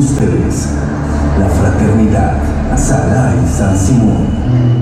ustedes, la Fraternidad Salay San Simón.